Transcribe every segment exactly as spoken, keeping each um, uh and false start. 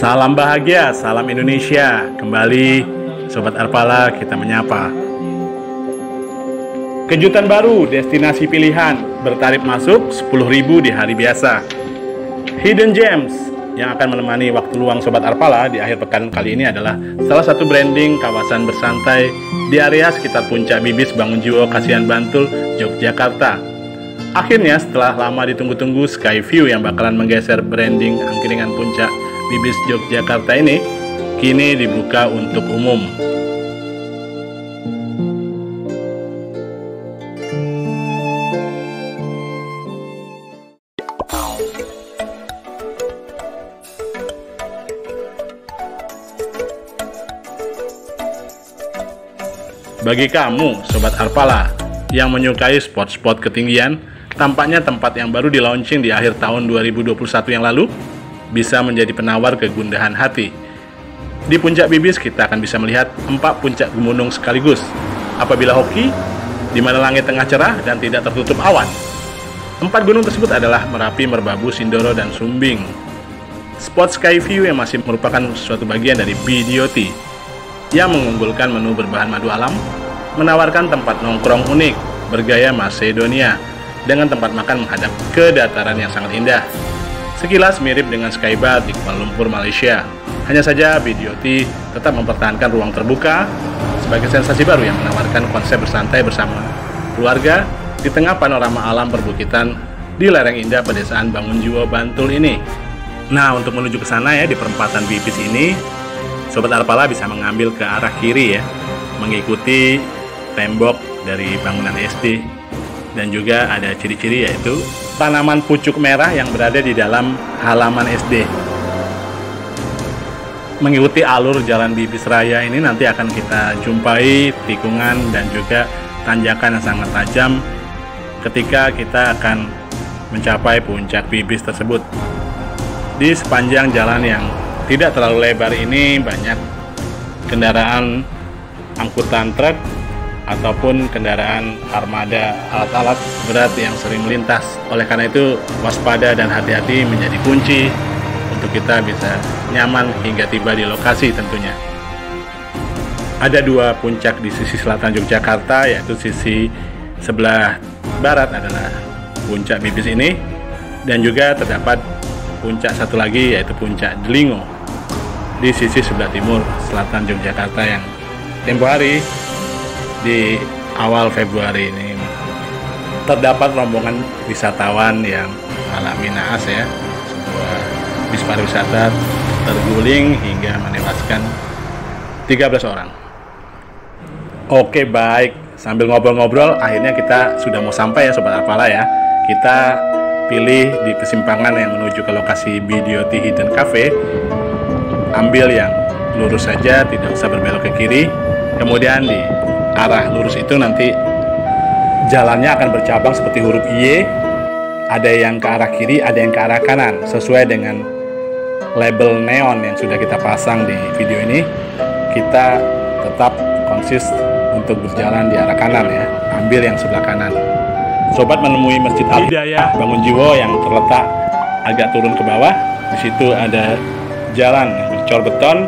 Salam bahagia, salam Indonesia. Kembali Sobat Arpala kita menyapa. Kejutan baru, destinasi pilihan bertarif masuk sepuluh ribu di hari biasa. Hidden Gems yang akan menemani waktu luang Sobat Arpala di akhir pekan kali ini adalah salah satu branding kawasan bersantai di area sekitar Puncak Bibis, Bangunjiwo, Kasihan, Bantul, Yogyakarta. Akhirnya setelah lama ditunggu-tunggu, Skyview yang bakalan menggeser branding angkringan Puncak Bibis Yogyakarta ini kini dibuka untuk umum. Bagi kamu, Sobat Arpala, yang menyukai spot-spot ketinggian, tampaknya tempat yang baru di-launching di akhir tahun dua ribu dua puluh satu yang lalu bisa menjadi penawar kegundahan hati. Di Puncak Bibis, kita akan bisa melihat empat puncak gunung sekaligus. Apabila hoki, di mana langit tengah cerah dan tidak tertutup awan. Empat gunung tersebut adalah Merapi, Merbabu, Sindoro, dan Sumbing. Spot Skyview yang masih merupakan suatu bagian dari Bee Dyoti, yang mengunggulkan menu berbahan madu alam, menawarkan tempat nongkrong unik bergaya Macedonia dengan tempat makan menghadap ke dataran yang sangat indah. Sekilas mirip dengan Skybar di Kuala Lumpur, Malaysia. Hanya saja Bee Dyoti tetap mempertahankan ruang terbuka sebagai sensasi baru yang menawarkan konsep bersantai bersama keluarga di tengah panorama alam perbukitan di lereng indah pedesaan Bangunjiwo, Bantul ini. Nah, untuk menuju ke sana ya di perempatan Bibis ini, Sobat Arpala bisa mengambil ke arah kiri ya, mengikuti tembok dari bangunan S D, dan juga ada ciri-ciri yaitu tanaman pucuk merah yang berada di dalam halaman S D. Mengikuti alur jalan Bibis Raya ini nanti akan kita jumpai tikungan dan juga tanjakan yang sangat tajam ketika kita akan mencapai puncak Bibis tersebut. Di sepanjang jalan yang tidak terlalu lebar ini banyak kendaraan angkutan truk ataupun kendaraan armada alat-alat berat yang sering melintas. Oleh karena itu waspada dan hati-hati menjadi kunci untuk kita bisa nyaman hingga tiba di lokasi tentunya. Ada dua puncak di sisi selatan Yogyakarta, yaitu sisi sebelah barat adalah puncak Bibis ini, dan juga terdapat puncak satu lagi yaitu puncak Dlingo di sisi sebelah timur selatan Yogyakarta yang tempo hari di awal Februari ini terdapat rombongan wisatawan yang alami naas ya, sebuah bis pariwisata terguling hingga menewaskan tiga belas orang. Oke baik, sambil ngobrol-ngobrol akhirnya kita sudah mau sampai ya Sobat Arpala ya. Kita pilih di persimpangan yang menuju ke lokasi Bee Dyoti Hidden Cafe. Ambil yang lurus saja, tidak usah berbelok ke kiri. Kemudian di arah lurus itu nanti jalannya akan bercabang seperti huruf Y. Ada yang ke arah kiri, ada yang ke arah kanan, sesuai dengan label neon yang sudah kita pasang di video ini. Kita tetap konsisten untuk berjalan di arah kanan ya. Ambil yang sebelah kanan. Sobat menemui Masjid Al-Biyaya Bangunjiwo yang terletak agak turun ke bawah. Di situ ada jalan cor beton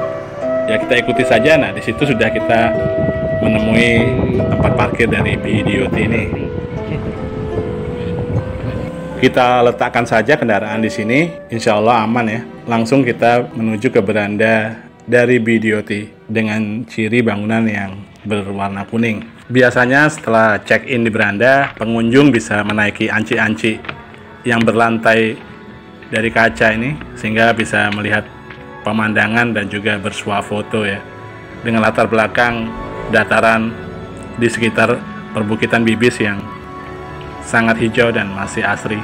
ya, kita ikuti saja. Nah di situ sudah kita menemui tempat parkir dari Bee Dyoti ini. Kita letakkan saja kendaraan di sini, insya Allah aman ya. Langsung kita menuju ke beranda dari Bee Dyoti dengan ciri bangunan yang berwarna kuning. Biasanya setelah check in di beranda, pengunjung bisa menaiki anci-anci yang berlantai dari kaca ini sehingga bisa melihat pemandangan dan juga bersuah foto ya, dengan latar belakang dataran di sekitar perbukitan Bibis yang sangat hijau dan masih asri.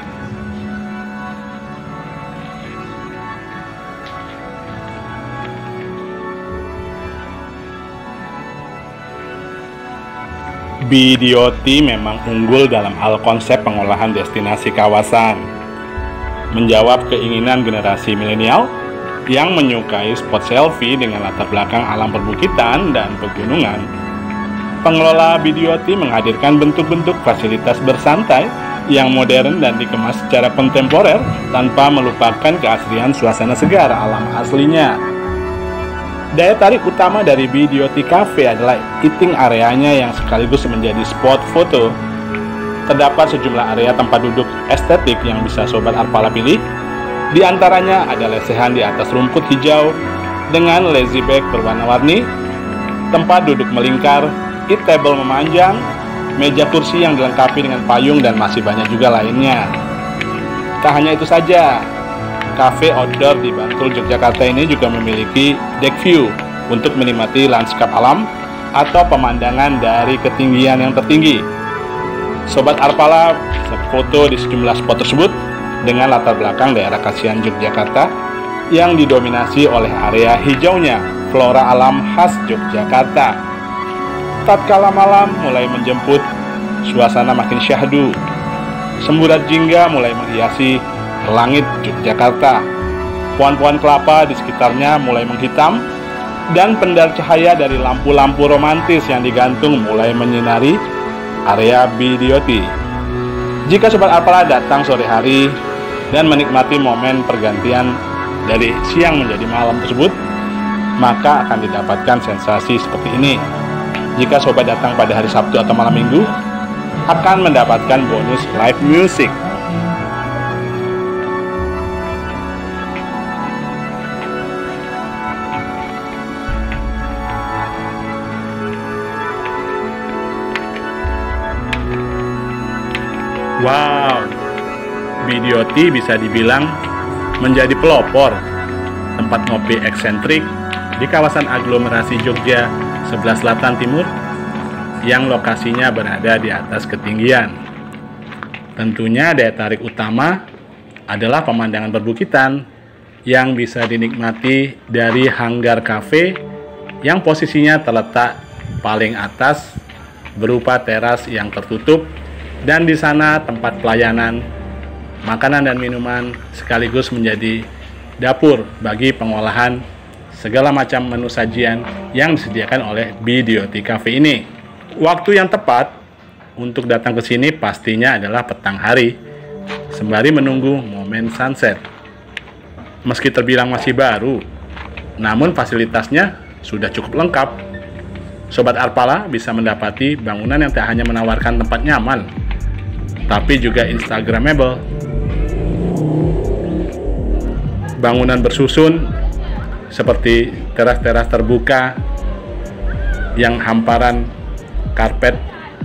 Bee Dyoti memang unggul dalam hal konsep pengolahan destinasi kawasan, menjawab keinginan generasi milenial yang menyukai spot selfie dengan latar belakang alam perbukitan dan pegunungan. pengelola Bee Dyoti menghadirkan bentuk-bentuk fasilitas bersantai yang modern dan dikemas secara kontemporer tanpa melupakan keaslian suasana segar alam aslinya. Daya tarik utama dari Bee Dyoti Cafe adalah eating areanya yang sekaligus menjadi spot foto. Terdapat sejumlah area tempat duduk estetik yang bisa Sobat Arpala pilih. Di antaranya ada lesehan di atas rumput hijau dengan lazy bag berwarna-warni, tempat duduk melingkar, eat table memanjang, meja kursi yang dilengkapi dengan payung, dan masih banyak juga lainnya. Tak hanya itu saja, cafe outdoor di Bantul, Yogyakarta ini juga memiliki deck view untuk menikmati lanskap alam atau pemandangan dari ketinggian yang tertinggi. Sobat Arpala foto di sejumlah spot tersebut dengan latar belakang daerah Kasihan Yogyakarta yang didominasi oleh area hijaunya flora alam khas Yogyakarta. Tatkala malam mulai menjemput, suasana makin syahdu. Semburat jingga mulai menghiasi langit Yogyakarta. Pohon-pohon kelapa di sekitarnya mulai menghitam dan pendar cahaya dari lampu-lampu romantis yang digantung mulai menyinari area Bee Dyoti. Jika Sobat Arpala datang sore hari dan menikmati momen pergantian dari siang menjadi malam tersebut, maka akan didapatkan sensasi seperti ini. Jika Sobat datang pada hari Sabtu atau malam Minggu, akan mendapatkan bonus live music. Wow, Bee Dyoti bisa dibilang menjadi pelopor tempat ngopi eksentrik di kawasan aglomerasi Jogja sebelah selatan timur yang lokasinya berada di atas ketinggian. Tentunya daya tarik utama adalah pemandangan perbukitan yang bisa dinikmati dari hanggar cafe yang posisinya terletak paling atas berupa teras yang tertutup, dan di sana tempat pelayanan makanan dan minuman sekaligus menjadi dapur bagi pengolahan segala macam menu sajian yang disediakan oleh Bee Dyoti Cafe ini. Waktu yang tepat untuk datang ke sini pastinya adalah petang hari, sembari menunggu momen sunset. Meski terbilang masih baru, namun fasilitasnya sudah cukup lengkap. Sobat Arpala bisa mendapati bangunan yang tak hanya menawarkan tempat nyaman, tapi juga instagramable. Bangunan bersusun seperti teras-teras terbuka yang hamparan karpet,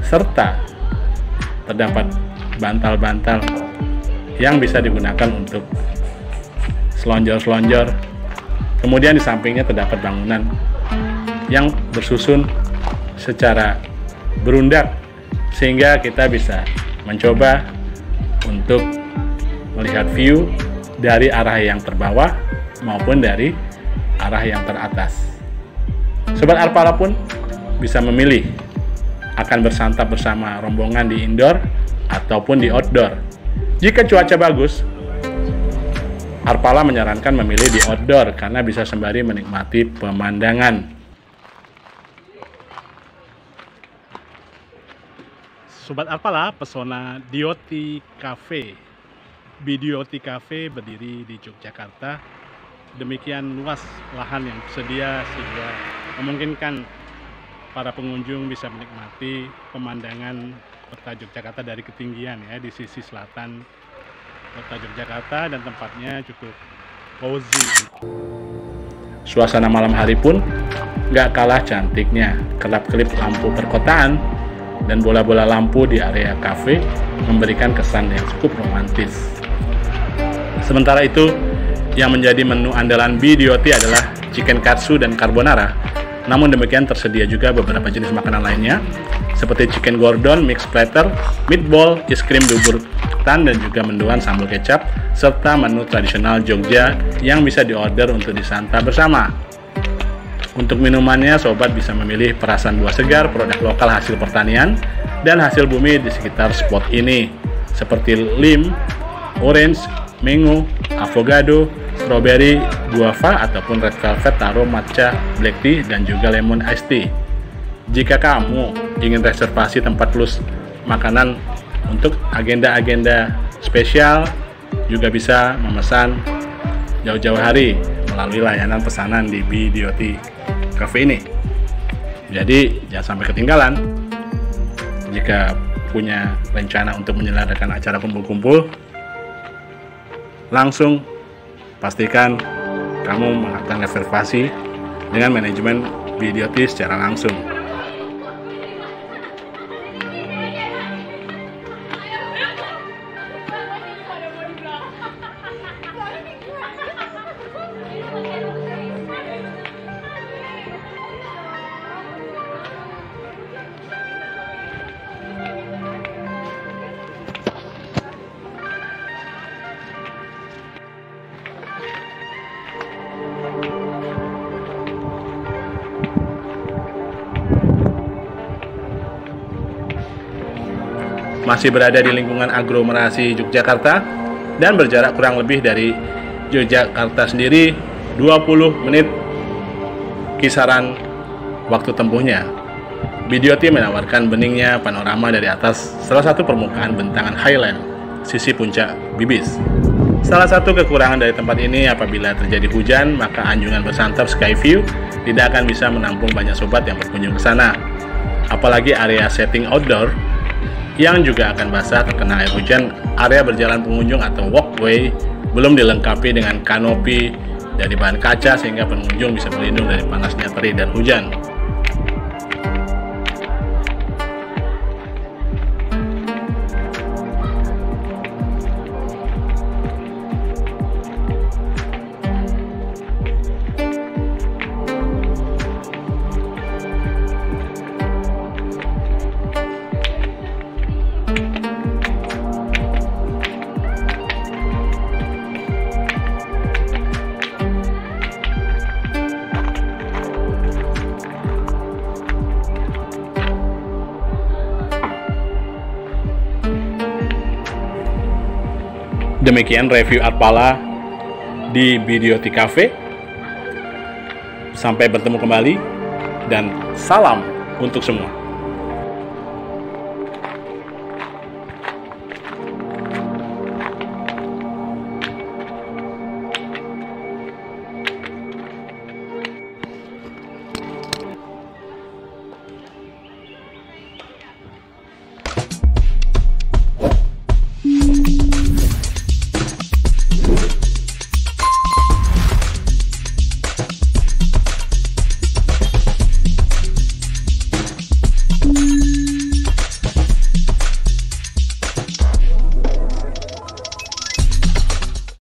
serta terdapat bantal-bantal yang bisa digunakan untuk selonjor-selonjor. Kemudian di sampingnya terdapat bangunan yang bersusun secara berundak sehingga kita bisa mencoba untuk melihat view dari arah yang terbawah maupun dari arah yang teratas. Sobat Arpala pun bisa memilih akan bersantap bersama rombongan di indoor ataupun di outdoor. Jika cuaca bagus, Arpala menyarankan memilih di outdoor karena bisa sembari menikmati pemandangan. Sobat Arpala, pesona Dyoti Cafe, Bee Dyoti Cafe berdiri di Yogyakarta. Demikian luas lahan yang tersedia sehingga memungkinkan para pengunjung bisa menikmati pemandangan kota Yogyakarta dari ketinggian ya, di sisi selatan kota Yogyakarta, dan tempatnya cukup cozy. Suasana malam hari pun nggak kalah cantiknya. Kelap-kelip lampu perkotaan dan bola-bola lampu di area cafe memberikan kesan yang cukup romantis. Sementara itu, yang menjadi menu andalan Bee Dyoti adalah chicken katsu dan carbonara. Namun demikian tersedia juga beberapa jenis makanan lainnya seperti chicken gordon, mixed platter, meatball, es krim bubur ketan, dan juga mendoan sambal kecap, serta menu tradisional Jogja yang bisa diorder untuk disantap bersama. Untuk minumannya, Sobat bisa memilih perasan buah segar, produk lokal hasil pertanian, dan hasil bumi di sekitar spot ini, seperti lim, orange, mango, avocado, strawberry, guava, ataupun red velvet, taro, matcha, black tea, dan juga lemon iced tea. Jika kamu ingin reservasi tempat plus makanan untuk agenda-agenda spesial, juga bisa memesan jauh-jauh hari melalui layanan pesanan di Bee Dyoti Cafe ini. Jadi jangan sampai ketinggalan. Jika punya rencana untuk menyelenggarakan acara kumpul-kumpul, langsung pastikan kamu melakukan reservasi dengan manajemen Bee Dyoti secara langsung. Masih berada di lingkungan aglomerasi Yogyakarta dan berjarak kurang lebih dari Yogyakarta sendiri dua puluh menit kisaran waktu tempuhnya. Bee Dyoti menawarkan beningnya panorama dari atas salah satu permukaan bentangan highland, sisi puncak Bibis. Salah satu kekurangan dari tempat ini, apabila terjadi hujan, maka anjungan bersantap Skyview tidak akan bisa menampung banyak sobat yang berkunjung ke sana. Apalagi area setting outdoor yang juga akan basah terkena air hujan. Area berjalan pengunjung atau walkway belum dilengkapi dengan kanopi dari bahan kaca sehingga pengunjung bisa berlindung dari panasnya terik dan hujan. Demikian review Arpala di Bee Dyoti Cafe. Sampai bertemu kembali dan salam untuk semua.